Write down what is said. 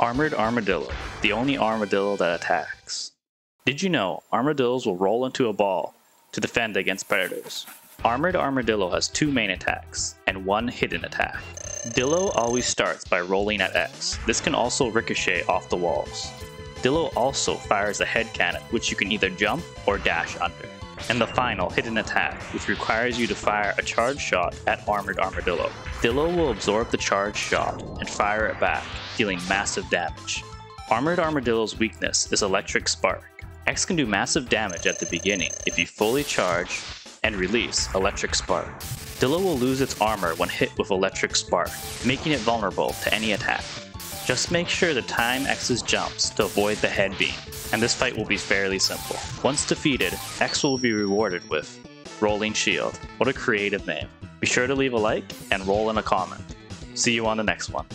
Armored Armadillo, the only armadillo that attacks. Did you know armadillos will roll into a ball to defend against predators? Armored Armadillo has two main attacks and one hidden attack. Dillo always starts by rolling at X. This can also ricochet off the walls. Dillo also fires a head cannon, which you can either jump or dash under. And the final hidden attack, which requires you to fire a charge shot at Armored Armadillo. Dillo will absorb the charge shot and fire it back, dealing massive damage. Armored Armadillo's weakness is Electric Spark. X can do massive damage at the beginning if you fully charge and release Electric Spark. Dillo will lose its armor when hit with Electric Spark, making it vulnerable to any attack. Just make sure to time X's jumps to avoid the head beam, and this fight will be fairly simple. Once defeated, X will be rewarded with Rolling Shield. What a creative name. Be sure to leave a like and roll in a comment. See you on the next one.